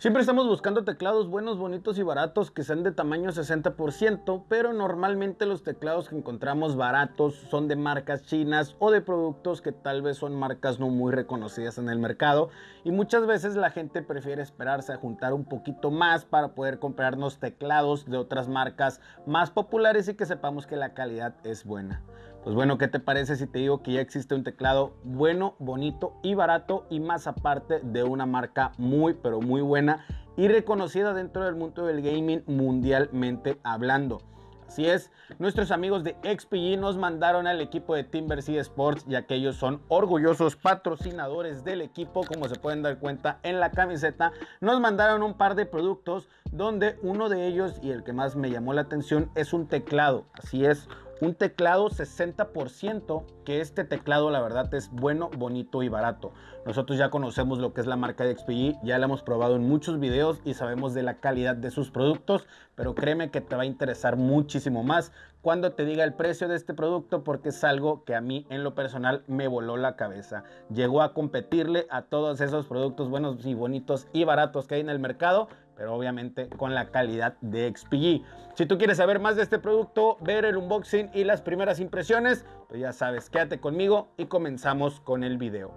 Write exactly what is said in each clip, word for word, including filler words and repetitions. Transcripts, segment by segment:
Siempre estamos buscando teclados buenos, bonitos y baratos que sean de tamaño sesenta por ciento, pero normalmente los teclados que encontramos baratos son de marcas chinas o de productos que tal vez son marcas no muy reconocidas en el mercado, y muchas veces la gente prefiere esperarse a juntar un poquito más para poder comprarnos teclados de otras marcas más populares y que sepamos que la calidad es buena. Pues bueno, ¿qué te parece si te digo que ya existe un teclado bueno, bonito y barato, y más aparte de una marca muy pero muy buena y reconocida dentro del mundo del gaming mundialmente hablando? Así es, nuestros amigos de X P G nos mandaron al equipo de Timbers Esports, ya que ellos son orgullosos patrocinadores del equipo, como se pueden dar cuenta en la camiseta. Nos mandaron un par de productos, donde uno de ellos, y el que más me llamó la atención, es un teclado. Así es, un teclado sesenta por ciento, que este teclado la verdad es bueno, bonito y barato. Nosotros ya conocemos lo que es la marca de X P G, ya la hemos probado en muchos videos y sabemos de la calidad de sus productos, pero créeme que te va a interesar muchísimo más cuando te diga el precio de este producto, porque es algo que a mí en lo personal me voló la cabeza. Llegó a competirle a todos esos productos buenos y bonitos y baratos que hay en el mercado, pero obviamente con la calidad de X P G. Si tú quieres saber más de este producto, ver el unboxing y las primeras impresiones, pues ya sabes, quédate conmigo y comenzamos con el video.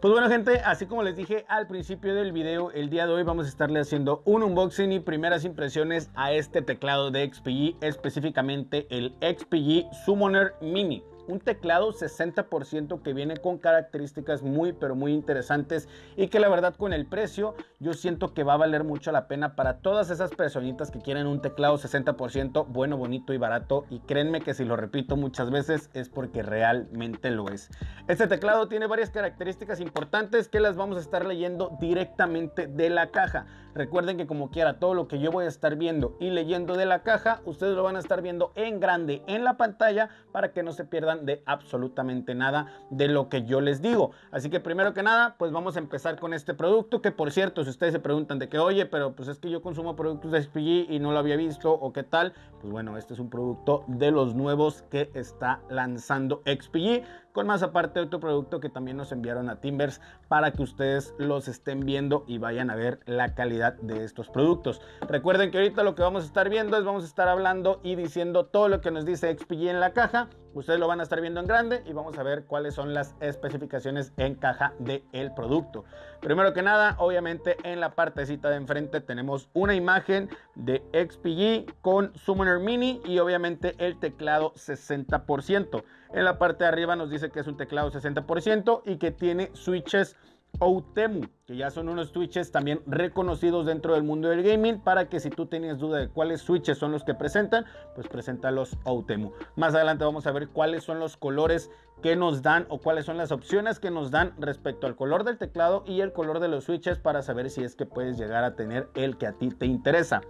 Pues bueno, gente, así como les dije al principio del video, el día de hoy vamos a estarle haciendo un unboxing y primeras impresiones a este teclado de X P G, específicamente el X P G Summoner Mini. Un teclado sesenta por ciento que viene con características muy pero muy interesantes, y que la verdad con el precio yo siento que va a valer mucho la pena para todas esas personitas que quieren un teclado sesenta por ciento bueno, bonito y barato, y créanme que si lo repito muchas veces es porque realmente lo es. Este teclado tiene varias características importantes que las vamos a estar leyendo directamente de la caja. Recuerden que como quiera todo lo que yo voy a estar viendo y leyendo de la caja, ustedes lo van a estar viendo en grande en la pantalla para que no se pierdan de absolutamente nada de lo que yo les digo. Así que primero que nada, pues vamos a empezar con este producto, que por cierto, si ustedes se preguntan de que oye, pero pues es que yo consumo productos de X P G y no lo había visto o qué tal, pues bueno, este es un producto de los nuevos que está lanzando X P G, con más aparte otro producto que también nos enviaron a Timbers para que ustedes los estén viendo y vayan a ver la calidad de estos productos. Recuerden que ahorita lo que vamos a estar viendo es, vamos a estar hablando y diciendo todo lo que nos dice X P G en la caja. Ustedes lo van a estar viendo en grande y vamos a ver cuáles son las especificaciones en caja del producto. Primero que nada, obviamente en la partecita de enfrente tenemos una imagen de X P G con Summoner Mini y obviamente el teclado sesenta por ciento. En la parte de arriba nos dice que es un teclado sesenta por ciento y que tiene switches Outemu, que ya son unos switches también reconocidos dentro del mundo del gaming, para que si tú tenías duda de cuáles switches son los que presentan, pues presenta los Outemu. Más adelante vamos a ver cuáles son los colores que nos dan o cuáles son las opciones que nos dan respecto al color del teclado y el color de los switches, para saber si es que puedes llegar a tener el que a ti te interesa.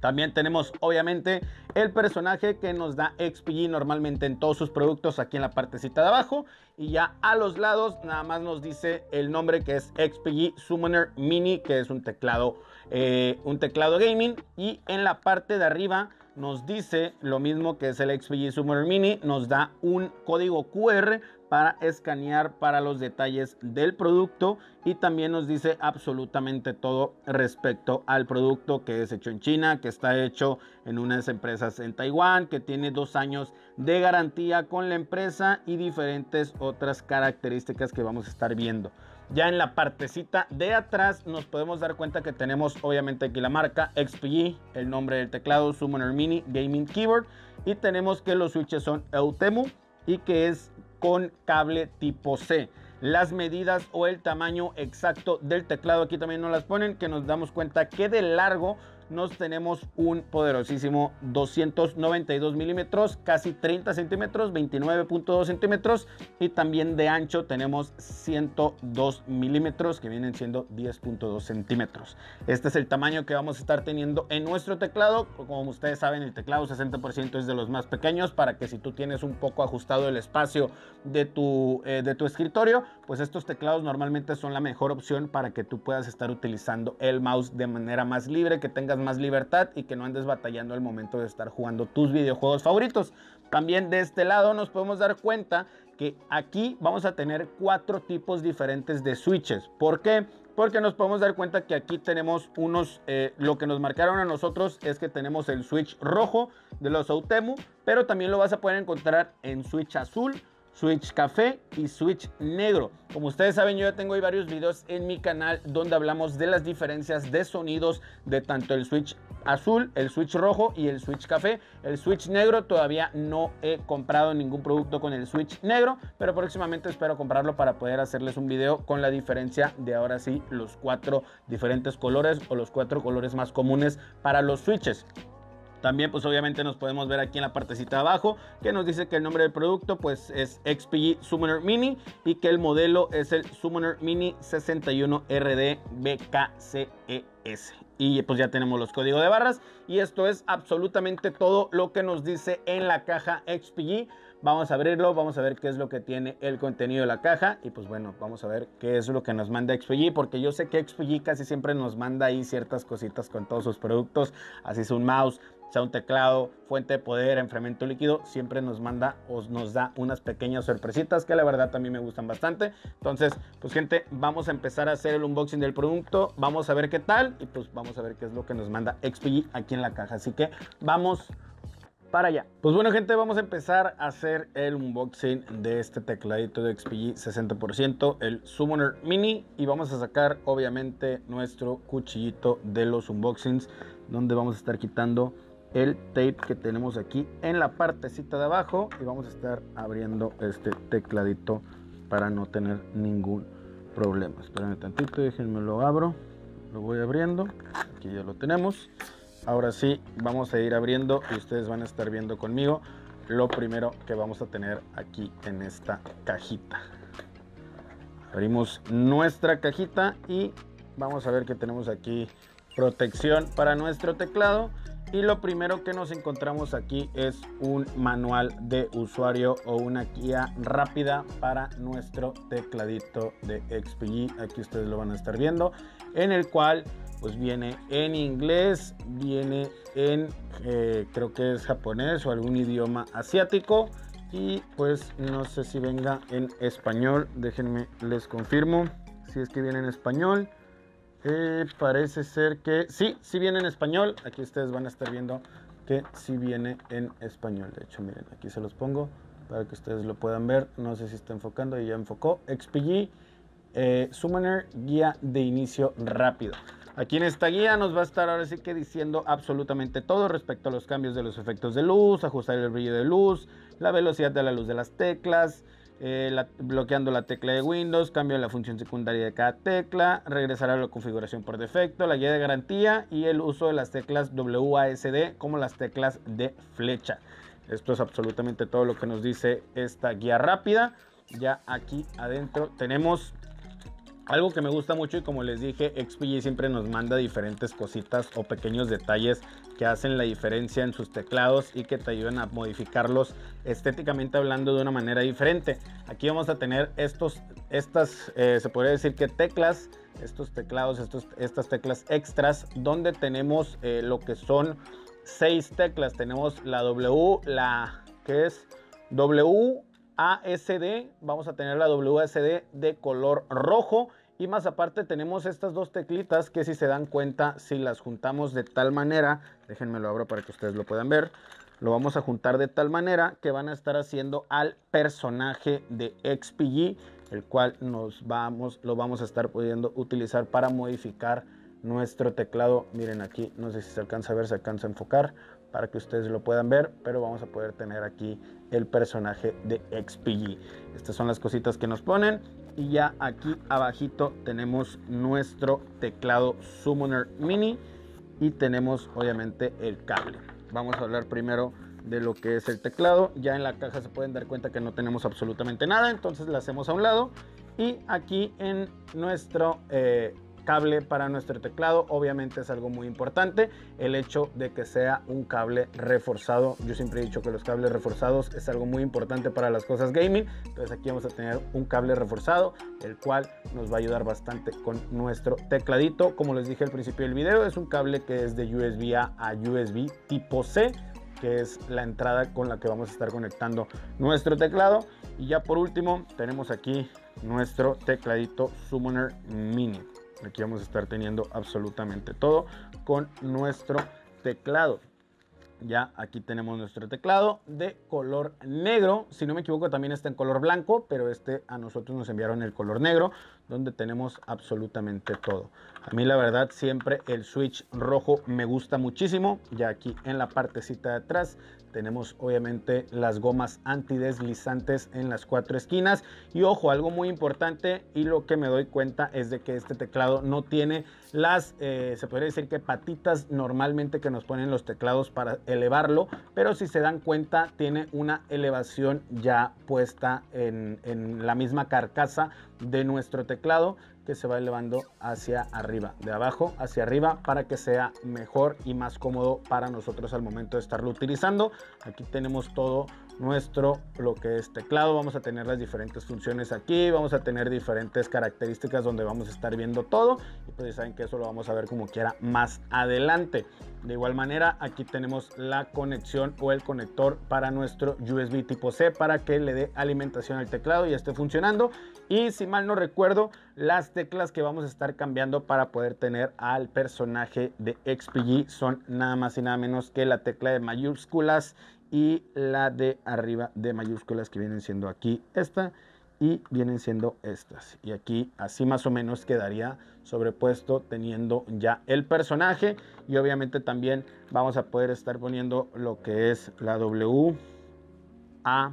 También tenemos obviamente el personaje que nos da X P G normalmente en todos sus productos, aquí en la partecita de abajo, y ya a los lados nada más nos dice el nombre, que es X P G Summoner Mini, que es un teclado, eh, un teclado gaming, y en la parte de arriba nos dice lo mismo, que es el X P G Summoner Mini, nos da un código Q R para escanear para los detalles del producto, y también nos dice absolutamente todo respecto al producto, que es hecho en China, que está hecho en unas empresas en Taiwán, que tiene dos años de garantía con la empresa y diferentes otras características que vamos a estar viendo. Ya en la partecita de atrás nos podemos dar cuenta que tenemos obviamente aquí la marca X P G, el nombre del teclado Summoner Mini Gaming Keyboard, y tenemos que los switches son Outemu y que es con cable tipo C. Las medidas o el tamaño exacto del teclado aquí también nos las ponen, que nos damos cuenta que de largo nos tenemos un poderosísimo doscientos noventa y dos milímetros, casi treinta centímetros, veintinueve punto dos centímetros, y también de ancho tenemos ciento dos milímetros, que vienen siendo diez punto dos centímetros. Este es el tamaño que vamos a estar teniendo en nuestro teclado. Como ustedes saben, el teclado sesenta por ciento es de los más pequeños, para que si tú tienes un poco ajustado el espacio de tu, eh, de tu escritorio, pues estos teclados normalmente son la mejor opción para que tú puedas estar utilizando el mouse de manera más libre, que tengas más libertad y que no andes batallando al momento de estar jugando tus videojuegos favoritos. También de este lado nos podemos dar cuenta que aquí vamos a tener cuatro tipos diferentes de switches. ¿Por qué? Porque nos podemos dar cuenta que aquí tenemos unos, eh, lo que nos marcaron a nosotros es que tenemos el switch rojo de los Outemu, pero también lo vas a poder encontrar en switch azul, switch café y switch negro. Como ustedes saben, yo ya tengo ahí varios videos en mi canal donde hablamos de las diferencias de sonidos de tanto el switch azul, el switch rojo y el switch café. El switch negro todavía no he comprado ningún producto con el switch negro, pero próximamente espero comprarlo para poder hacerles un video con la diferencia de ahora sí los cuatro diferentes colores o los cuatro colores más comunes para los switches. También pues obviamente nos podemos ver aquí en la partecita de abajo que nos dice que el nombre del producto pues es X P G Summoner Mini y que el modelo es el Summoner Mini sesenta y uno R D B K C E S. Y pues ya tenemos los códigos de barras y esto es absolutamente todo lo que nos dice en la caja X P G. Vamos a abrirlo, vamos a ver qué es lo que tiene el contenido de la caja y pues bueno, vamos a ver qué es lo que nos manda X P G, porque yo sé que X P G casi siempre nos manda ahí ciertas cositas con todos sus productos, así es un mouse, sea un teclado, fuente de poder, enfriamiento líquido, siempre nos manda o nos da unas pequeñas sorpresitas que la verdad también me gustan bastante. Entonces pues gente, vamos a empezar a hacer el unboxing del producto, vamos a ver qué tal y pues vamos a ver qué es lo que nos manda X P G aquí en la caja, así que vamos para allá. Pues bueno gente, vamos a empezar a hacer el unboxing de este tecladito de X P G sesenta por ciento, el Summoner Mini, y vamos a sacar obviamente nuestro cuchillito de los unboxings, donde vamos a estar quitando el tape que tenemos aquí en la partecita de abajo y vamos a estar abriendo este tecladito para no tener ningún problema. Espérenme tantito, déjenme lo abro, lo voy abriendo, aquí ya lo tenemos. Ahora sí vamos a ir abriendo y ustedes van a estar viendo conmigo lo primero que vamos a tener aquí en esta cajita. Abrimos nuestra cajita y vamos a ver que tenemos aquí protección para nuestro teclado. Y lo primero que nos encontramos aquí es un manual de usuario o una guía rápida para nuestro tecladito de X P G. Aquí ustedes lo van a estar viendo, en el cual pues viene en inglés, viene en eh, creo que es japonés o algún idioma asiático. Y pues no sé si venga en español, déjenme les confirmo si es que viene en español. Eh, parece ser que sí, sí viene en español. Aquí ustedes van a estar viendo que sí viene en español. De hecho, miren, aquí se los pongo para que ustedes lo puedan ver. No sé si está enfocando, y ya enfocó. X P G eh, Summoner guía de inicio rápido. Aquí en esta guía nos va a estar ahora sí que diciendo absolutamente todo respecto a los cambios de los efectos de luz, ajustar el brillo de luz, la velocidad de la luz de las teclas, eh, la, bloqueando la tecla de Windows, cambio de la función secundaria de cada tecla, regresar a la configuración por defecto, la guía de garantía y el uso de las teclas W A S D como las teclas de flecha. Esto es absolutamente todo lo que nos dice esta guía rápida. Ya aquí adentro tenemos algo que me gusta mucho y como les dije, X P G siempre nos manda diferentes cositas o pequeños detalles que hacen la diferencia en sus teclados y que te ayudan a modificarlos estéticamente hablando de una manera diferente. Aquí vamos a tener estos, estas, eh, se podría decir que teclas, estos teclados, estos, estas teclas extras, donde tenemos eh, lo que son seis teclas. Tenemos la W, la que es W, A S D, vamos a tener la W A S D de color rojo y más aparte tenemos estas dos teclitas que si se dan cuenta, si las juntamos de tal manera, déjenme lo abro para que ustedes lo puedan ver, lo vamos a juntar de tal manera que van a estar haciendo al personaje de X P G, el cual nos vamos, lo vamos a estar pudiendo utilizar para modificar nuestro teclado. Miren aquí, no sé si se alcanza a ver, se alcanza a enfocar para que ustedes lo puedan ver, pero vamos a poder tener aquí el personaje de X P G. Estas son las cositas que nos ponen y ya aquí abajito tenemos nuestro teclado Summoner Mini y tenemos obviamente el cable. Vamos a hablar primero de lo que es el teclado. Ya en la caja se pueden dar cuenta que no tenemos absolutamente nada, entonces la hacemos a un lado y aquí en nuestro eh, cable para nuestro teclado, obviamente es algo muy importante el hecho de que sea un cable reforzado. Yo siempre he dicho que los cables reforzados es algo muy importante para las cosas gaming, entonces aquí vamos a tener un cable reforzado, el cual nos va a ayudar bastante con nuestro tecladito. Como les dije al principio del video, es un cable que es de U S B A a U S B tipo C, que es la entrada con la que vamos a estar conectando nuestro teclado. Y ya por último tenemos aquí nuestro tecladito Summoner Mini. Aquí vamos a estar teniendo absolutamente todo con nuestro teclado. Ya aquí tenemos nuestro teclado de color negro. Si no me equivoco también está en color blanco, pero este a nosotros nos enviaron el color negro, donde tenemos absolutamente todo. A mí la verdad siempre el switch rojo me gusta muchísimo. Ya aquí en la partecita de atrás tenemos obviamente las gomas antideslizantes en las cuatro esquinas. Y ojo, algo muy importante y lo que me doy cuenta es de que este teclado no tiene las, eh, se podría decir que patitas normalmente que nos ponen los teclados para elevarlo, pero si se dan cuenta tiene una elevación ya puesta en, en la misma carcasa de nuestro teclado, que se va elevando hacia arriba, de abajo hacia arriba, para que sea mejor y más cómodo para nosotros al momento de estarlo utilizando. Aquí tenemos todo nuestro lo que es teclado. Vamos a tener las diferentes funciones aquí, vamos a tener diferentes características donde vamos a estar viendo todo, y pues ya saben que eso lo vamos a ver como quiera más adelante. De igual manera aquí tenemos la conexión o el conector para nuestro U S B tipo C, para que le dé alimentación al teclado y esté funcionando. Y si mal no recuerdo, las teclas que vamos a estar cambiando para poder tener al personaje de X P G son nada más y nada menos que la tecla de mayúsculas y la de arriba de mayúsculas, que vienen siendo aquí esta y vienen siendo estas. Y aquí así más o menos quedaría sobrepuesto teniendo ya el personaje. Y obviamente también vamos a poder estar poniendo lo que es la W, A,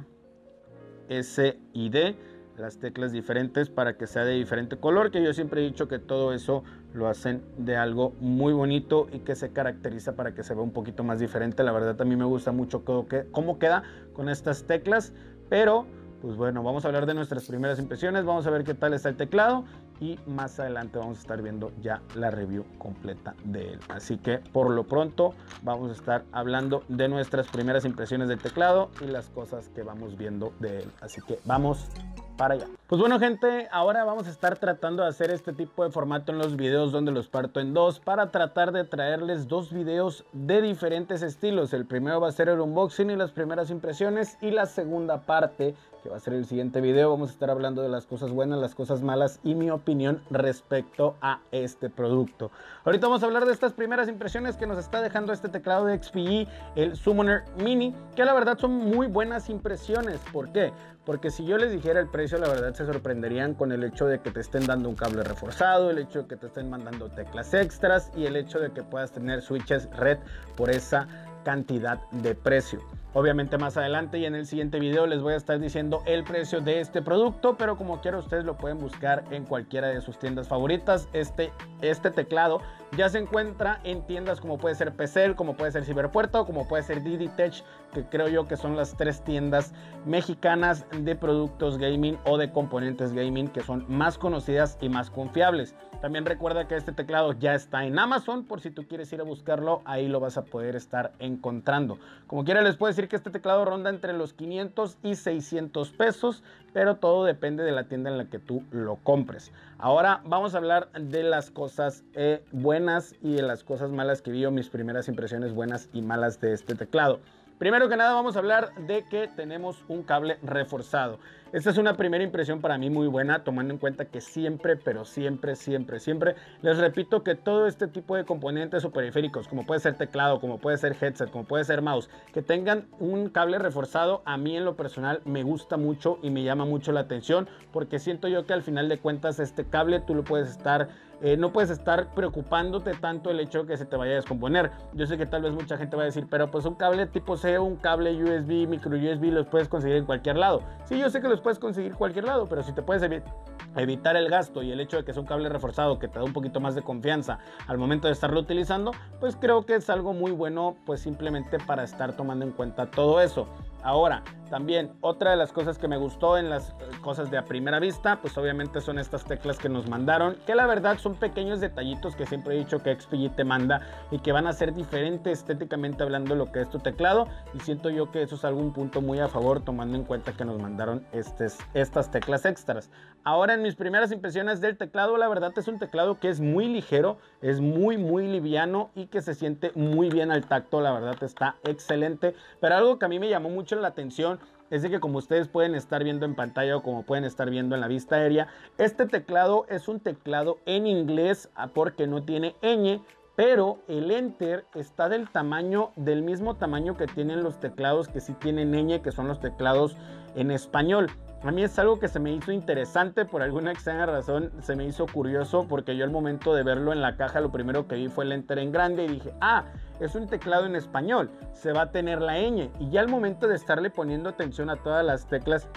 S y D, las teclas diferentes para que sea de diferente color, que yo siempre he dicho que todo eso lo hacen de algo muy bonito y que se caracteriza para que se vea un poquito más diferente. La verdad a mí me gusta mucho cómo queda con estas teclas, pero pues bueno, vamos a hablar de nuestras primeras impresiones, vamos a ver qué tal está el teclado y más adelante vamos a estar viendo ya la review completa de él. Así que por lo pronto vamos a estar hablando de nuestras primeras impresiones del teclado y las cosas que vamos viendo de él, así que vamos para allá. Pues bueno gente, ahora vamos a estar tratando de hacer este tipo de formato en los videos, donde los parto en dos para tratar de traerles dos videos de diferentes estilos. El primero va a ser el unboxing y las primeras impresiones, y la segunda parte, que va a ser el siguiente video, vamos a estar hablando de las cosas buenas, las cosas malas y mi opinión respecto a este producto. Ahorita vamos a hablar de estas primeras impresiones que nos está dejando este teclado de X P G, el Summoner Mini, que la verdad son muy buenas impresiones. ¿Por qué? Porque si yo les dijera el precio, la verdad se sorprenderían con el hecho de que te estén dando un cable reforzado, el hecho de que te estén mandando teclas extras y el hecho de que puedas tener switches red por esa cantidad de precio. Obviamente más adelante y en el siguiente video les voy a estar diciendo el precio de este producto, pero como quiera ustedes lo pueden buscar en cualquiera de sus tiendas favoritas. Este, este teclado ya se encuentra en tiendas como puede ser P C E L, como puede ser Ciberpuerto, como puede ser D D Tech, que creo yo que son las tres tiendas mexicanas de productos gaming o de componentes gaming que son más conocidas y más confiables. También recuerda que este teclado ya está en Amazon, por si tú quieres ir a buscarlo, ahí lo vas a poder estar encontrando. encontrando. Como quiera les puedo decir que este teclado ronda entre los quinientos y seiscientos pesos, pero todo depende de la tienda en la que tú lo compres. Ahora vamos a hablar de las cosas eh, buenas y de las cosas malas que vi yo, mis primeras impresiones buenas y malas de este teclado. Primero que nada vamos a hablar de que tenemos un cable reforzado. Esta es una primera impresión para mí muy buena, tomando en cuenta que siempre, pero siempre, siempre, siempre, les repito que todo este tipo de componentes o periféricos, como puede ser teclado, como puede ser headset, como puede ser mouse, que tengan un cable reforzado, a mí en lo personal me gusta mucho y me llama mucho la atención, porque siento yo que al final de cuentas este cable tú lo puedes estar... Eh, no puedes estar preocupándote tanto el hecho de que se te vaya a descomponer. Yo sé que tal vez mucha gente va a decir, pero pues un cable tipo C, un cable U S B, micro U S B, los puedes conseguir en cualquier lado. Sí, yo sé que los puedes conseguir en cualquier lado, pero si te puedes evi- evitar el gasto y el hecho de que sea un cable reforzado que te da un poquito más de confianza al momento de estarlo utilizando, pues creo que es algo muy bueno, pues simplemente para estar tomando en cuenta todo eso. Ahora, también otra de las cosas que me gustó en las cosas de a primera vista, pues obviamente son estas teclas que nos mandaron, que la verdad son pequeños detallitos que siempre he dicho que X P G te manda y que van a ser diferente estéticamente hablando lo que es tu teclado, y siento yo que eso es algún punto muy a favor, tomando en cuenta que nos mandaron estes, estas teclas extras. Ahora, en mis primeras impresiones del teclado, la verdad es un teclado que es muy ligero, es muy muy liviano y que se siente muy bien al tacto, la verdad está excelente, pero algo que a mí me llamó mucho la atención es de que, como ustedes pueden estar viendo en pantalla o como pueden estar viendo en la vista aérea, este teclado es un teclado en inglés porque no tiene ñ, pero el Enter está del tamaño, del mismo tamaño que tienen los teclados que sí tienen ñ, que son los teclados en español. A mí es algo que se me hizo interesante, por alguna extraña razón se me hizo curioso, porque yo al momento de verlo en la caja lo primero que vi fue el Enter en grande y dije, ah, es un teclado en español, se va a tener la ñ. Y ya al momento de estarle poniendo atención a todas las teclas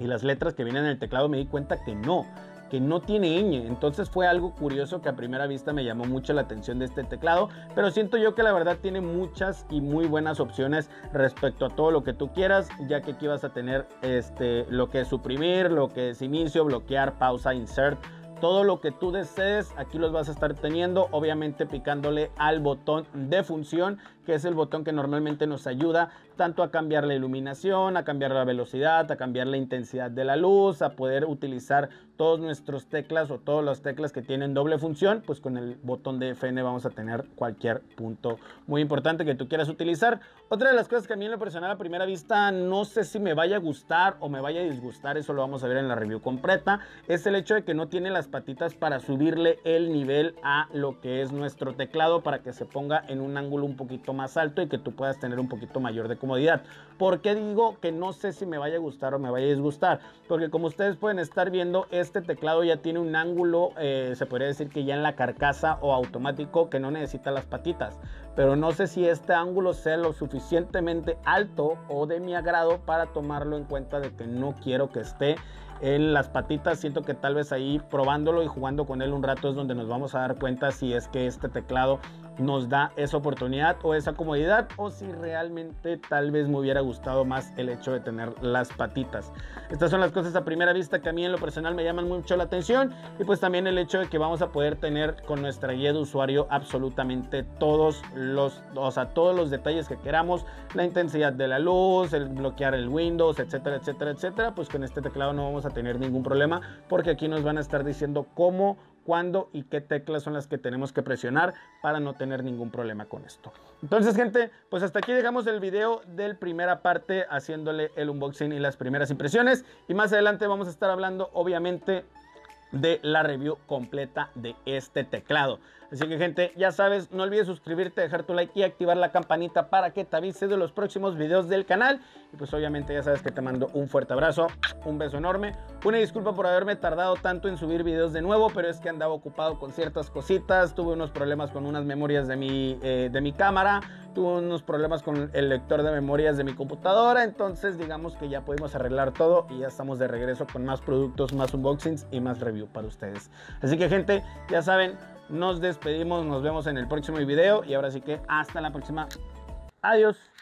y las letras que vienen en el teclado me di cuenta que no, que no tiene ñ. Entonces fue algo curioso que a primera vista me llamó mucho la atención de este teclado, pero siento yo que la verdad tiene muchas y muy buenas opciones respecto a todo lo que tú quieras, ya que aquí vas a tener este, lo que es suprimir, lo que es inicio, bloquear, pausa, insert, todo lo que tú desees aquí los vas a estar teniendo, obviamente picándole al botón de función, que es el botón que normalmente nos ayuda tanto a cambiar la iluminación, a cambiar la velocidad, a cambiar la intensidad de la luz, a poder utilizar todos nuestros teclas o todas las teclas que tienen doble función. Pues con el botón de F N vamos a tener cualquier punto muy importante que tú quieras utilizar. Otra de las cosas que a mí en lo personal a primera vista no sé si me vaya a gustar o me vaya a disgustar, eso lo vamos a ver en la review completa, es el hecho de que no tiene las patitas para subirle el nivel a lo que es nuestro teclado, para que se ponga en un ángulo un poquito más alto y que tú puedas tener un poquito mayor de comodidad. ¿Por qué digo que no sé si me vaya a gustar o me vaya a disgustar? Porque como ustedes pueden estar viendo, este teclado ya tiene un ángulo, eh, se podría decir que ya en la carcasa o automático, que no necesita las patitas, pero no sé si este ángulo sea lo suficientemente alto o de mi agrado para tomarlo en cuenta de que no quiero que esté en las patitas. Siento que tal vez ahí probándolo y jugando con él un rato es donde nos vamos a dar cuenta si es que este teclado nos da esa oportunidad o esa comodidad, o si realmente tal vez me hubiera gustado más el hecho de tener las patitas. Estas son las cosas a primera vista que a mí en lo personal me llaman mucho la atención, y pues también el hecho de que vamos a poder tener con nuestra guía de usuario absolutamente todos los, o sea, todos los detalles que queramos, la intensidad de la luz, el bloquear el Windows, etcétera, etcétera, etcétera. Pues con este teclado no vamos a tener ningún problema, porque aquí nos van a estar diciendo cómo, cuándo y qué teclas son las que tenemos que presionar para no tener ningún problema con esto. Entonces, gente, pues hasta aquí dejamos el video del primera parte, haciéndole el unboxing y las primeras impresiones, y más adelante vamos a estar hablando obviamente de la review completa de este teclado. Así que, gente, ya sabes, no olvides suscribirte, dejar tu like y activar la campanita para que te avise de los próximos videos del canal. Y pues obviamente ya sabes que te mando un fuerte abrazo, un beso enorme, una disculpa por haberme tardado tanto en subir videos de nuevo, pero es que andaba ocupado con ciertas cositas, tuve unos problemas con unas memorias de mi, eh, de mi cámara, tuve unos problemas con el lector de memorias de mi computadora. Entonces digamos que ya pudimos arreglar todo y ya estamos de regreso con más productos, más unboxings y más review para ustedes. Así que, gente, ya saben, nos despedimos, nos vemos en el próximo video, y ahora sí que hasta la próxima. Adiós.